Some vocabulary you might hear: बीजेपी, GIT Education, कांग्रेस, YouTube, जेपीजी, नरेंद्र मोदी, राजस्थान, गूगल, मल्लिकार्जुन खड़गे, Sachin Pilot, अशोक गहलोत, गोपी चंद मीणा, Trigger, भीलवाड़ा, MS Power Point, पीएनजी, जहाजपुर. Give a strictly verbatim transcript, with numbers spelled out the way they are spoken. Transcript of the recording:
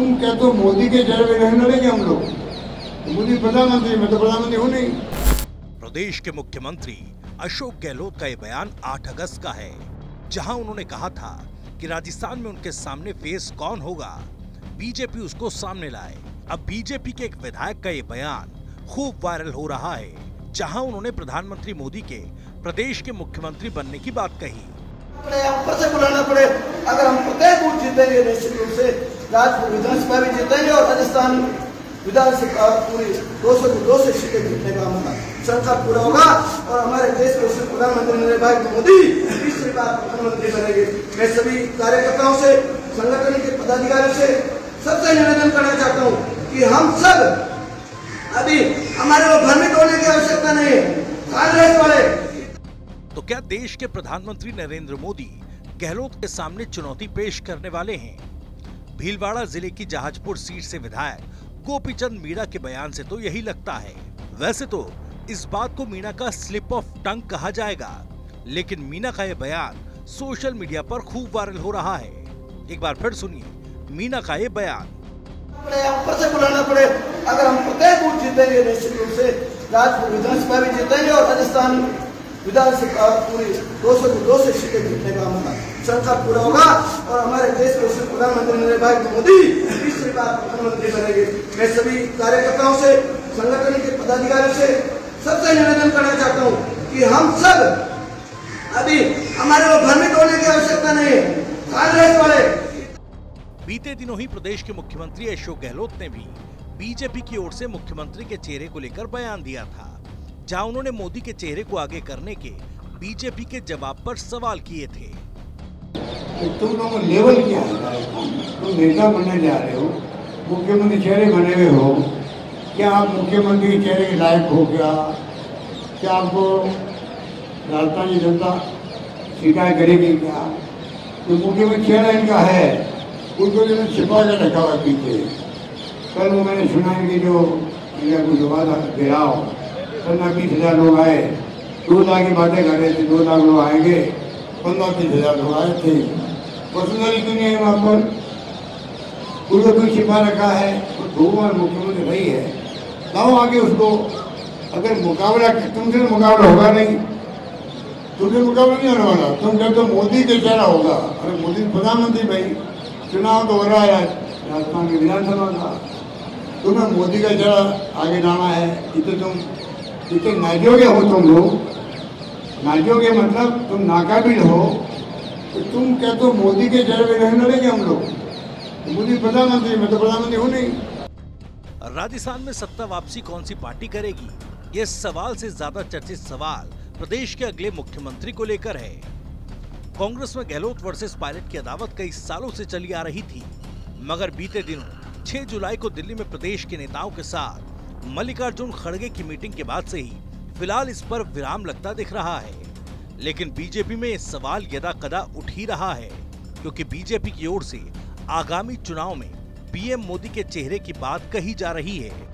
तुम कहते हो मोदी के जड़ में रहने लगे हम लोग, मोदी प्रधानमंत्री, मैं तो प्रधानमंत्री हूँ नहीं। प्रदेश के मुख्यमंत्री अशोक गहलोत का ये बयान आठ अगस्त का है, जहां उन्होंने कहा था कि राजस्थान में उनके सामने फेस कौन होगा, बीजेपी उसको सामने लाए। अब बीजेपी के एक विधायक का ये बयान खूब वायरल हो रहा है, जहाँ उन्होंने प्रधानमंत्री मोदी के प्रदेश के मुख्यमंत्री बनने की बात कही। ऊपर से बुलाना पड़े, अगर हम प्रत्येक बूथ जीतेंगे निश्चित रूप से राजपुर विधानसभा भी जीतेंगे और राजस्थान विधानसभा पूरी दो सौ दो सौ सीटें जीतने का हमारा संकल्प पूरा होगा और हमारे देश के प्रधानमंत्री नरेंद्र मोदी तीसरी बार प्रधानमंत्री बनेंगे। मैं सभी कार्यकर्ताओं से, संगठन के पदाधिकारियों से सबसे निवेदन करना चाहता हूँ कि हम सब अभी हमारे को भ्रमित होने की आवश्यकता नहीं है। कांग्रेस वाले तो क्या देश के प्रधानमंत्री नरेंद्र मोदी गहलोत के सामने चुनौती पेश करने वाले हैं? भीलवाड़ा जिले की जहाजपुर सीट से विधायक गोपी चंद मीणा के बयान से तो यही लगता है। वैसे तो इस बात को मीणा का स्लिप ऑफ टंग कहा जाएगा, लेकिन मीणा का यह बयान सोशल मीडिया पर खूब वायरल हो रहा है। एक बार फिर सुनिए मीणा का ये बयान। ऊपर से बुलाना पड़े, अगर हम प्रत्येक बूथ जीतेंगे निश्चित रूप से राजपुर विधानसभा भी जीतेंगे और राजस्थान विधानसभा पूरी दो सौ दो सौ सीटें जीतने का हमारा संकल्प पूरा होगा और हमारे देश के प्रधानमंत्री नरेंद्र मोदी तीसरी बार प्रधानमंत्री बनेंगे। मैं सभी कार्यकर्ताओं से, संगठन के पदाधिकारियों से सबसे निवेदन करना चाहता हूँ कि हम सब अभी हमारे को भ्रमित होने की आवश्यकता नहीं है। कांग्रेस वाले बीते दिनों ही प्रदेश के मुख्यमंत्री अशोक गहलोत ने भी बीजेपी की ओर से मुख्यमंत्री के चेहरे को लेकर बयान दिया था, जहां उन्होंने मोदी के चेहरे को आगे करने के बीजेपी के जवाब पर सवाल किए थे। तुम लोगों का लेवल क्या है? तुम नेता बनने जा रहे हो, मुख्यमंत्री चेहरे बने हुए हो, क्या आप मुख्यमंत्री चेहरे के लायक हो? क्या क्या आपको राजस्थानी जनता स्वीकार करेगी? क्या तो मुख्यमंत्री चेहरा इनका है, उनको जो छिपा कर रखा हुआ पीछे। कल वो मैंने सुना कि जो इनका कुछ वादा गिराओ पंद्रह बीस हजार लोग आए, दो लाख की बातें कर रहे थे, दो लाख लोग आएंगे, पंद्रह बीस हजार लोग आए थे। वसुंधरा क्यों नहीं है वहाँ पर? उनको कोई छिपा रखा है, भगवान मुख्यमंत्री वही है, लाओ आगे उसको। अगर मुकाबला तुमसे मुकाबला होगा नहीं, तुमसे मुकाबला नहीं होने वाला। तुम कहते हो मोदी का चेहरा होगा, अरे मोदी प्रधानमंत्री भाई, चुनाव तो हो रहा है राजस्थान की विधानसभा का, तुम्हें मोदी का चेहरा आगे लाना है। इसे तुम क्योंकि नाजोगे हो, तुम लोग नाजोगे मतलब तुम नाकाबिल हो। तो तुम कहते हो मोदी के जड़ में रहने लगे हम लोग, मोदी प्रधानमंत्री, मैं तो प्रधानमंत्री हूँ नहीं। राजस्थान में सत्ता वापसी कौन सी पार्टी करेगी, ये सवाल से ज्यादा चर्चित सवाल प्रदेश के अगले मुख्यमंत्री को लेकर है। कांग्रेस में गहलोत वर्सेस पायलट की अदावत कई सालों से चली आ रही थी, मगर बीते दिनों छह जुलाई को दिल्ली में प्रदेश के नेताओं के साथ मल्लिकार्जुन खड़गे की मीटिंग के बाद से ही फिलहाल इस पर विराम लगता दिख रहा है। लेकिन बीजेपी में इस सवाल यदा कदा उठ ही रहा है, क्योंकि बीजेपी की ओर से आगामी चुनाव में पीएम मोदी के चेहरे की बात कही जा रही है।